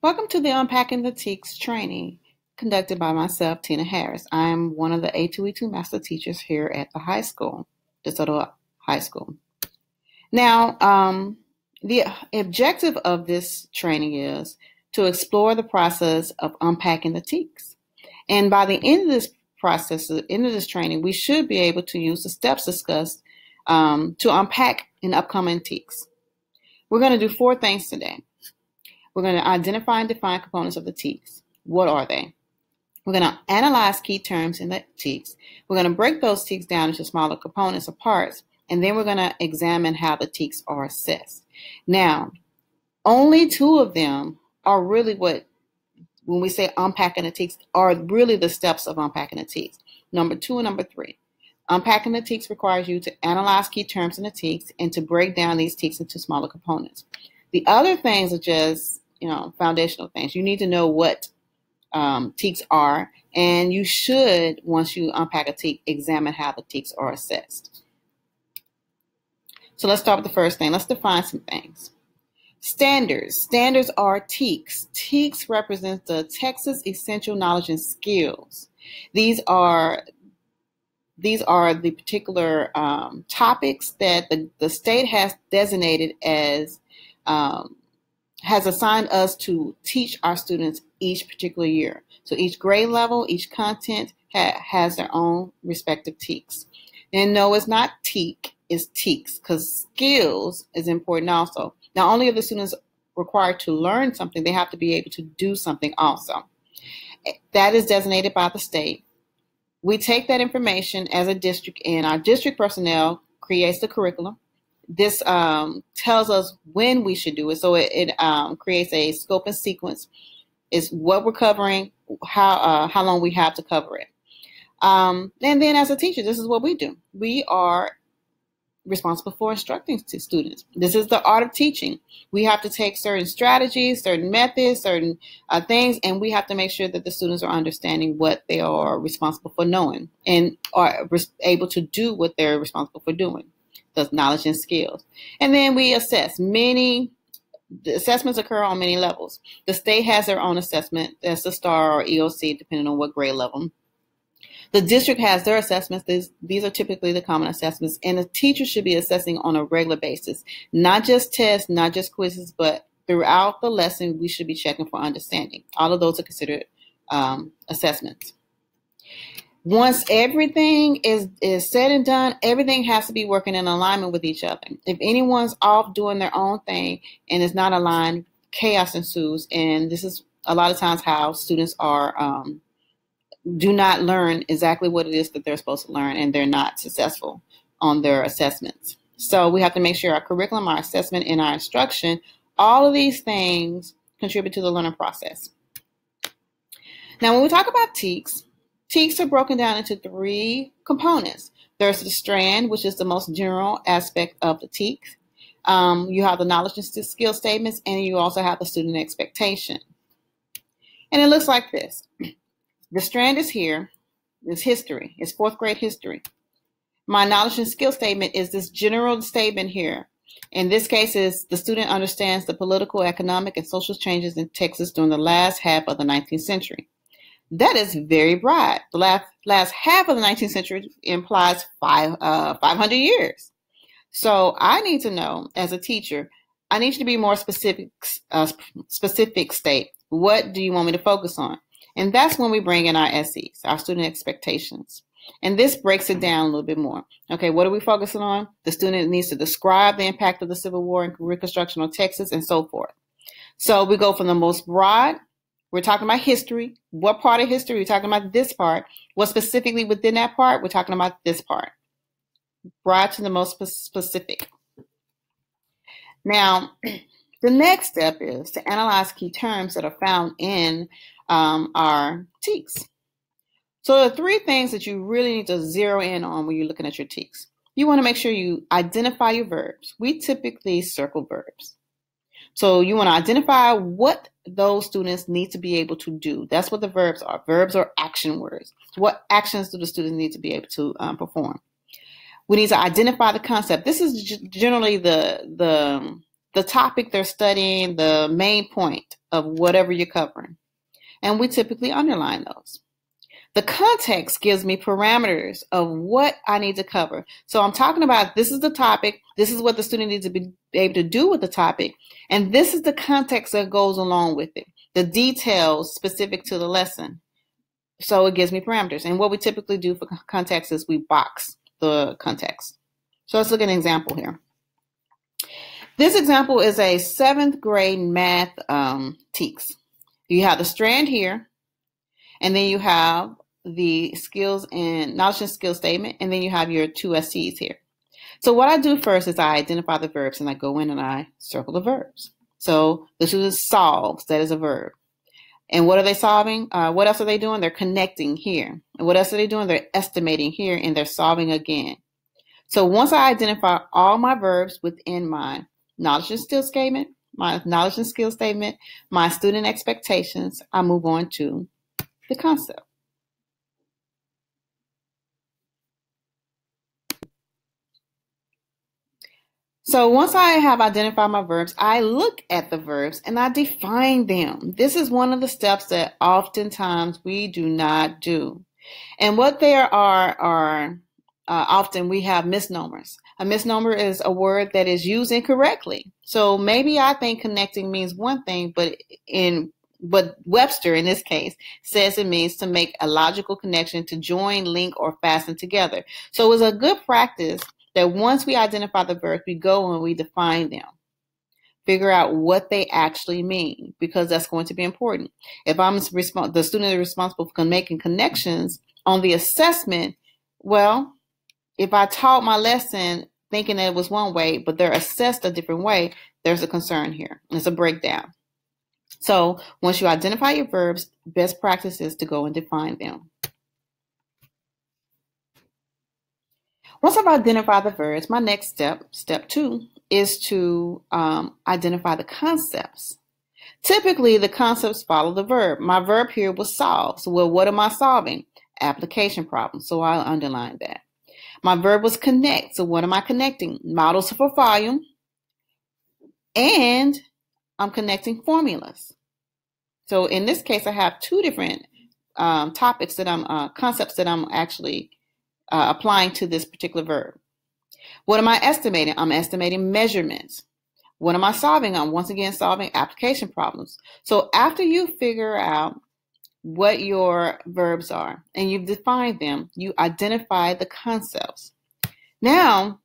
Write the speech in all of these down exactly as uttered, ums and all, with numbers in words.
Welcome to the Unpacking the T E K S training conducted by myself, Tina Harris. I am one of the A two E two master teachers here at the high school, DeSoto High School. Now, um, the objective of this training is to explore the process of unpacking the T E K S. And by the end of this process, the end of this training, we should be able to use the steps discussed um, to unpack an upcoming T E K S. We're going to do four things today. We're going to identify and define components of the T E K S. What are they? We're going to analyze key terms in the T E K S. We're going to break those T E K S down into smaller components or parts, and then we're going to examine how the T E K S are assessed. Now, only two of them are really what, when we say unpacking the T E K S, are really the steps of unpacking the T E K S. Number two and number three. Unpacking the T E K S requires you to analyze key terms in the T E K S and to break down these T E K S into smaller components. The other things are just, you know, foundational things. You need to know what um, T E K S are, and you should, once you unpack a T E K S, examine how the T E K S are assessed. So let's start with the first thing. Let's define some things. Standards. Standards are T E K S. T E K S represents the Texas Essential Knowledge and Skills. These are these are the particular um, topics that the, the state has designated as um, has assigned us to teach our students each particular year. So each grade level, each content ha has their own respective T E K S. And no, it's not T E K, it's T E K S, because skills is important also. Not only are the students required to learn something, they have to be able to do something also. That is designated by the state. We take that information as a district, and our district personnel creates the curriculum. This um, tells us when we should do it, so it, it um, creates a scope and sequence. It's what we're covering, how uh, how long we have to cover it. Um, and then as a teacher, this is what we do. We are responsible for instructing to students. This is the art of teaching. We have to take certain strategies, certain methods, certain uh, things, and we have to make sure that the students are understanding what they are responsible for knowing and are able to do what they're responsible for doing. Those knowledge and skills. And then we assess. Many the assessments occur on many levels. The state has their own assessment. That's the STAR or E O C, depending on what grade level. The district has their assessments. These, these are typically the common assessments. And the teacher should be assessing on a regular basis, not just tests, not just quizzes, but throughout the lesson, we should be checking for understanding. All of those are considered um, assessments. Once everything is, is said and done, everything has to be working in alignment with each other. If anyone's off doing their own thing and it's not aligned, chaos ensues. And this is a lot of times how students are um, do not learn exactly what it is that they're supposed to learn, and they're not successful on their assessments. So we have to make sure our curriculum, our assessment, and our instruction, all of these things contribute to the learning process. Now, when we talk about T E K S, T E K S are broken down into three components. There's the strand, which is the most general aspect of the T E K S. Um, you have the knowledge and skill statements, and you also have the student expectation. And it looks like this. The strand is here. It's history. It's fourth grade history. My knowledge and skill statement is this general statement here. In this case, is the student understands the political, economic, and social changes in Texas during the last half of the nineteenth century. That is very broad. The last, last half of the nineteenth century implies five, uh, five hundred years. So I need to know, as a teacher, I need you to be more specific, uh, specific state. What do you want me to focus on? And that's when we bring in our S Es, our student expectations. And this breaks it down a little bit more. Okay, what are we focusing on? The student needs to describe the impact of the Civil War and Reconstruction on Texas and so forth. So we go from the most broad. We're talking about history. What part of history? We're talking about this part. What specifically within that part? We're talking about this part. Broad to the most specific. Now, the next step is to analyze key terms that are found in um, our T E K S. So there are three things that you really need to zero in on when you're looking at your T E K S. You want to make sure you identify your verbs. We typically circle verbs. So you want to identify what those students need to be able to do. That's what the verbs are. Verbs are action words. What actions do the students need to be able to um, perform? We need to identify the concept. This is generally the, the, the topic they're studying, the main point. of whatever you're covering. And we typically underline those. The context gives me parameters of what I need to cover. So I'm talking about this is the topic, this is what the student needs to be able to do with the topic, and this is the context that goes along with it, the details specific to the lesson. So it gives me parameters. And what we typically do for context is we box the context. So let's look at an example here. This example is a seventh grade math um, T E K S. You have the strand here, and then you have the skills and knowledge and skill statement, and then you have your two S Cs here. So what I do first is I identify the verbs, and I go in and I circle the verbs. So the student solves, that is a verb. And what are they solving? Uh, what else are they doing? They're connecting here. And what else are they doing? They're estimating here, and they're solving again. So once I identify all my verbs within my knowledge and skill statement, my knowledge and skill statement, my student expectations, I move on to the concept. So once I have identified my verbs, I look at the verbs and I define them. This is one of the steps that oftentimes we do not do. And what there are are uh, often we have misnomers. A misnomer is a word that is used incorrectly. So maybe I think connecting means one thing, but in But Webster, in this case, says it means to make a logical connection, to join, link, or fasten together. So it's a good practice that once we identify the verbs, we go and we define them, figure out what they actually mean, because that's going to be important. If I'm resp- the student is responsible for making connections on the assessment, well, if I taught my lesson thinking that it was one way, but they're assessed a different way, there's a concern here. It's a breakdown. So once you identify your verbs, best practice is to go and define them. Once I've identified the verbs, my next step, step two, is to um, identify the concepts. Typically, the concepts follow the verb. My verb here was solve. So well, what am I solving? Application problem. So I'll underline that. My verb was connect. So what am I connecting? Models for volume, and I'm connecting formulas. So in this case, I have two different um, topics that I'm, uh, concepts that I'm actually uh, applying to this particular verb. What am I estimating? I'm estimating measurements. What am I solving? I'm once again solving application problems. So after you figure out what your verbs are and you've defined them, you identify the concepts. Now,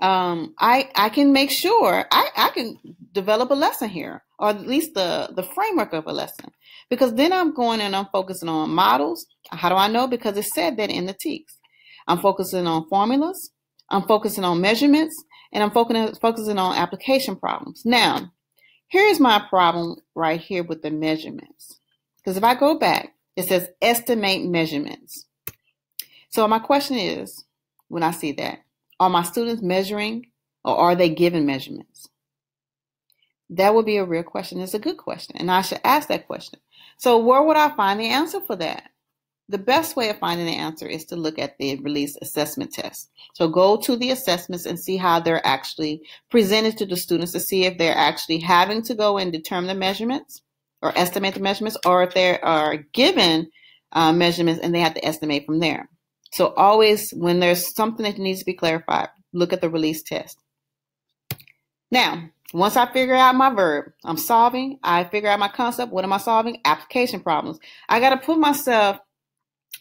Um, I, I can make sure I, I can develop a lesson here, or at least the, the framework of a lesson, because then I'm going and I'm focusing on models. How do I know? Because it said that in the T E K S. I'm focusing on formulas. I'm focusing on measurements, and I'm focusing, focusing on application problems. Now, here's my problem right here with the measurements, because if I go back, it says estimate measurements. So my question is, when I see that, are my students measuring, or are they given measurements? That would be a real question. It's a good question, and I should ask that question. So where would I find the answer for that? The best way of finding the answer is to look at the release assessment test. So go to the assessments and see how they're actually presented to the students, to see if they're actually having to go and determine the measurements or estimate the measurements, or if they are given uh, measurements and they have to estimate from there. So always, when there's something that needs to be clarified, look at the release test. Now, once I figure out my verb, I'm solving, I figure out my concept, what am I solving? Application problems. I got to put myself,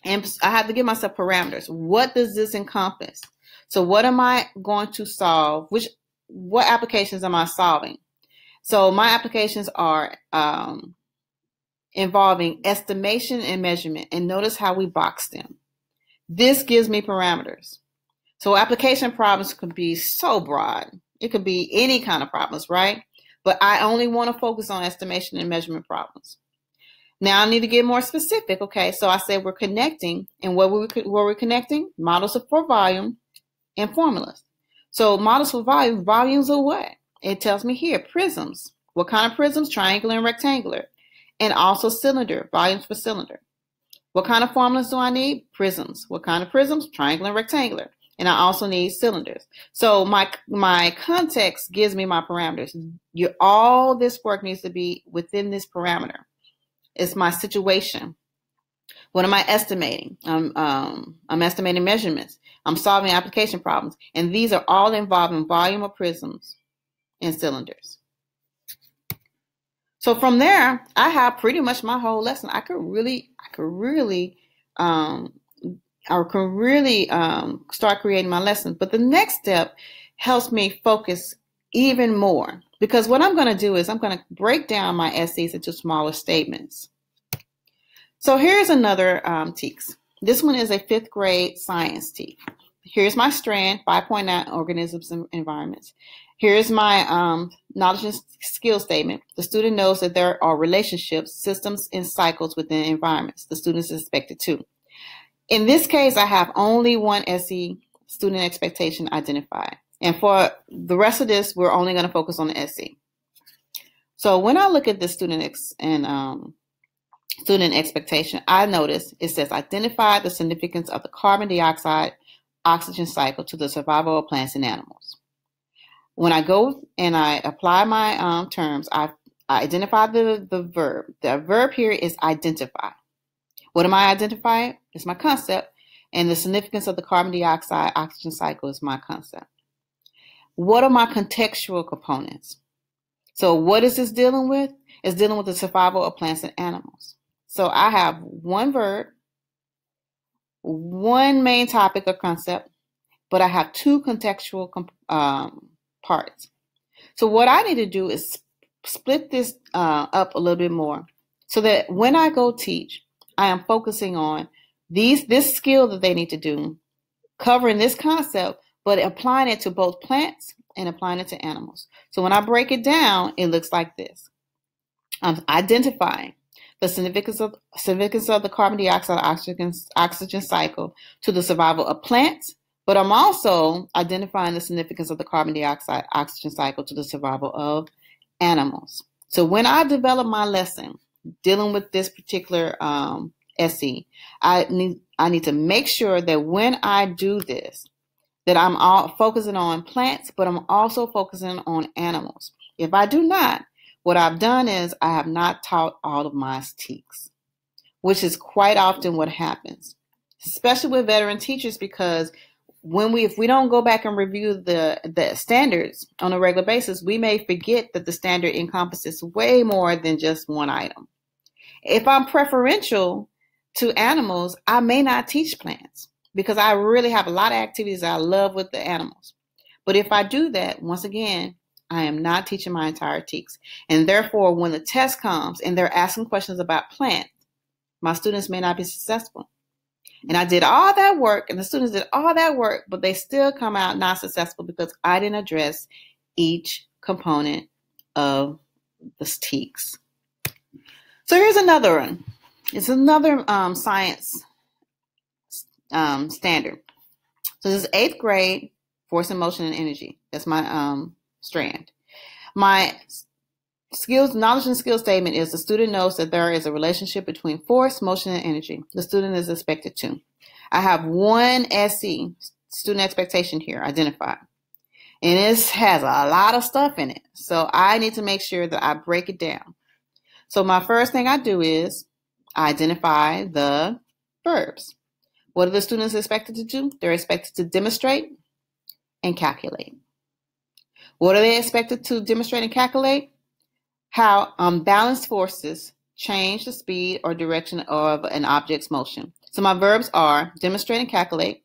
and I have to give myself parameters. What does this encompass? So what am I going to solve? Which, what applications am I solving? So my applications are um, involving estimation and measurement, and notice how we box them. This gives me parameters. So application problems could be so broad. It could be any kind of problems, right? But I only want to focus on estimation and measurement problems. Now I need to get more specific. Okay, so I said we're connecting, and what were we, were we connecting? Models for volume and formulas. So models for volume, volumes of what? It tells me here, prisms. What kind of prisms? Triangular and rectangular. And also cylinder, volumes for cylinder. What kind of formulas do I need? Prisms. What kind of prisms? Triangular and rectangular. And I also need cylinders. So my my context gives me my parameters. You, all this work needs to be within this parameter. It's my situation. What am I estimating? I'm, um, I'm estimating measurements. I'm solving application problems. And these are all involving volume of prisms and cylinders. So from there, I have pretty much my whole lesson. I could really, I could really, um, I can really um, start creating my lessons. But the next step helps me focus even more, because what I'm going to do is I'm going to break down my essays into smaller statements. So here's another um, T E K S. This one is a fifth grade science T E K S. Here's my strand, five point nine, organisms and environments. Here's my um, knowledge and skill statement. The student knows that there are relationships, systems, and cycles within environments. The student is expected to. In this case, I have only one S E student expectation identified. And for the rest of this, we're only going to focus on the S E. So when I look at the student ex and um, student expectation, I notice it says identify the significance of the carbon dioxide oxygen cycle to the survival of plants and animals. When I go and I apply my um, terms, I, I identify the, the verb. The verb here is identify. What am I identifying? It's my concept. And the significance of the carbon dioxide oxygen cycle is my concept. What are my contextual components? So what is this dealing with? It's dealing with the survival of plants and animals. So I have one verb, one main topic or concept, but I have two contextual um, parts. So what I need to do is split this uh, up a little bit more so that when I go teach, I am focusing on these, this skill that they need to do, covering this concept, but applying it to both plants and applying it to animals. So when I break it down, it looks like this. I'm identifying the significance of, significance of the carbon dioxide oxygen, oxygen cycle to the survival of plants, but I'm also identifying the significance of the carbon dioxide oxygen cycle to the survival of animals. So when I develop my lesson, dealing with this particular um, S E, I need I need to make sure that when I do this, that I'm all focusing on plants, but I'm also focusing on animals. If I do not, what I've done is I have not taught all of my T E K S, which is quite often what happens, especially with veteran teachers, because when we if we don't go back and review the, the standards on a regular basis, we may forget that the standard encompasses way more than just one item. If I'm preferential to animals, I may not teach plants because I really have a lot of activities I love with the animals. But if I do that, once again, I am not teaching my entire T E K S. And therefore, when the test comes and they're asking questions about plants, my students may not be successful. And I did all that work and the students did all that work, but they still come out not successful because I didn't address each component of the T E K S. So here's another one. It's another um, science um, standard. So this is eighth grade, force and motion and energy. That's my um, strand. My skills, knowledge and skill statement is the student knows that there is a relationship between force, motion, and energy. The student is expected to. I have one S E, student expectation here, identified. And this has a lot of stuff in it. So I need to make sure that I break it down. So my first thing I do is identify the verbs. What are the students expected to do? They're expected to demonstrate and calculate. What are they expected to demonstrate and calculate? How unbalanced forces change the speed or direction of an object's motion. So my verbs are demonstrate and calculate.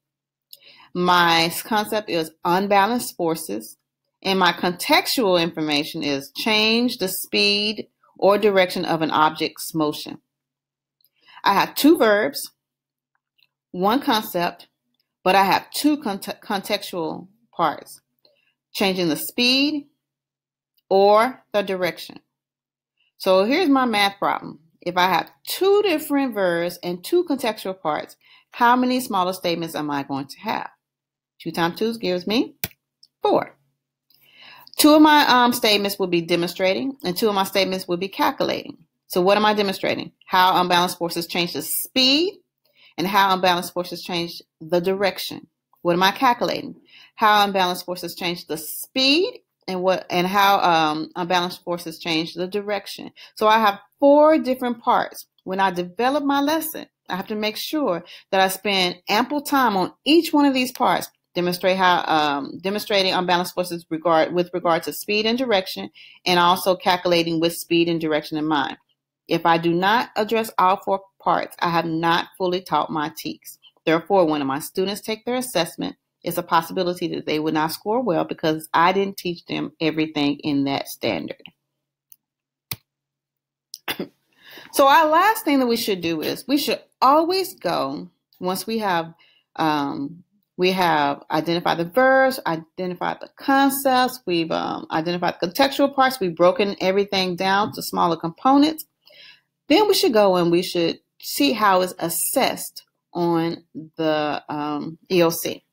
My concept is unbalanced forces. And my contextual information is change the speed or direction of an object's motion. I have two verbs, one concept, but I have two cont- contextual parts, changing the speed or the direction. So here's my math problem. If I have two different verbs and two contextual parts, how many smaller statements am I going to have? Two times two gives me four. Two of my um, statements will be demonstrating and two of my statements will be calculating. So what am I demonstrating? How unbalanced forces change the speed and how unbalanced forces change the direction. What am I calculating? How unbalanced forces change the speed, and what and how um, unbalanced forces change the direction. So I have four different parts. When I develop my lesson, I have to make sure that I spend ample time on each one of these parts. Demonstrate how um, demonstrating unbalanced forces regard with regard to speed and direction, and also calculating with speed and direction in mind. If I do not address all four parts, I have not fully taught my T E K S. Therefore, when my students take their assessment, it's a possibility that they would not score well because I didn't teach them everything in that standard. So our last thing that we should do is we should always go, once we have um, we have identified the verbs, identified the concepts, we've um, identified the contextual parts, we've broken everything down to smaller components, then we should go and we should see how it's assessed on the um, E O C.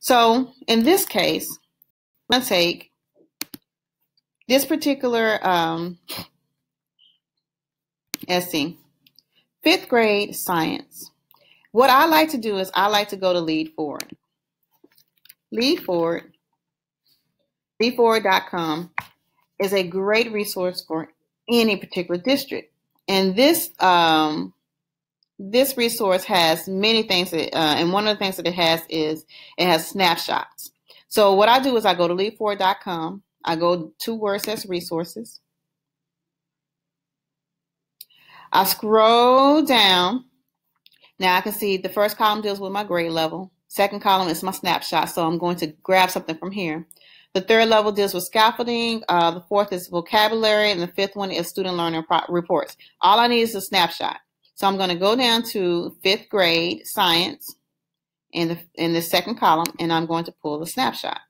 So in this case, let's take this particular um, S C, fifth grade science. What I like to do is I like to go to Leadforward. Leadforward, leadforward dot com is a great resource for any particular district. And this um, this resource has many things, that, uh, and one of the things that it has is it has snapshots. So what I do is I go to leadforward dot com. I go to where it says resources. I scroll down. Now I can see the first column deals with my grade level. Second column is my snapshot, so I'm going to grab something from here. The third level deals with scaffolding. Uh, the fourth is vocabulary, and the fifth one is student learning reports. All I need is a snapshot. So I'm going to go down to fifth grade science in the in the second column, and I'm going to pull the snapshot.